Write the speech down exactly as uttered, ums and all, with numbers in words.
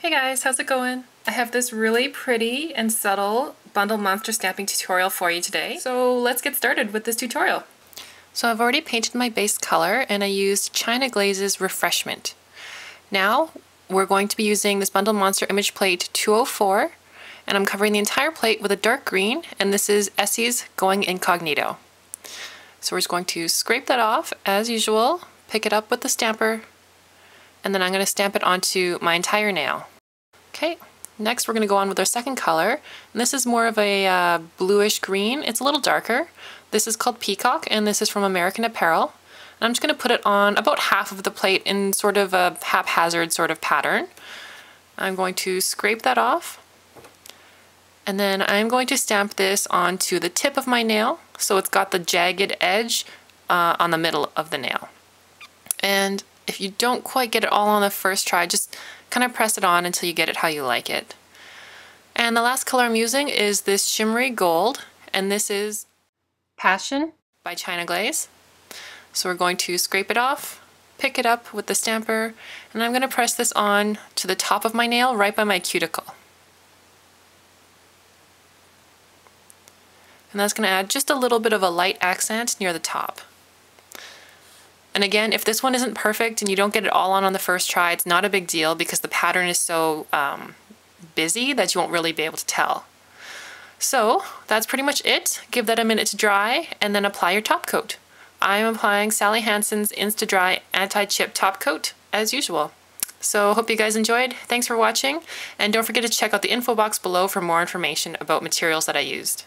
Hey guys, how's it going? I have this really pretty and subtle Bundle Monster snapping tutorial for you today. So let's get started with this tutorial. So I've already painted my base color and I used China Glaze's Refresh Mint. Now we're going to be using this Bundle Monster Image Plate two oh four, and I'm covering the entire plate with a dark green, and this is Essie's Going Incognito. So we're just going to scrape that off as usual, pick it up with the stamper, and then I'm going to stamp it onto my entire nail. Okay, next we're going to go on with our second color, and this is more of a uh, bluish green. It's a little darker. This is called Peacock, and this is from American Apparel. And I'm just going to put it on about half of the plate in sort of a haphazard sort of pattern. I'm going to scrape that off, and then I'm going to stamp this onto the tip of my nail, so it's got the jagged edge uh, on the middle of the nail. And if you don't quite get it all on the first try, just kind of press it on until you get it how you like it. And the last color I'm using is this shimmery gold, and this is Passion by China Glaze. So we're going to scrape it off, pick it up with the stamper, and I'm going to press this on to the top of my nail right by my cuticle. And that's going to add just a little bit of a light accent near the top. And again, if this one isn't perfect and you don't get it all on on the first try, it's not a big deal because the pattern is so um, busy that you won't really be able to tell. So that's pretty much it. Give that a minute to dry and then apply your top coat. I'm applying Sally Hansen's Insta-Dry Anti-Chip Top Coat as usual. So hope you guys enjoyed. Thanks for watching, and don't forget to check out the info box below for more information about materials that I used.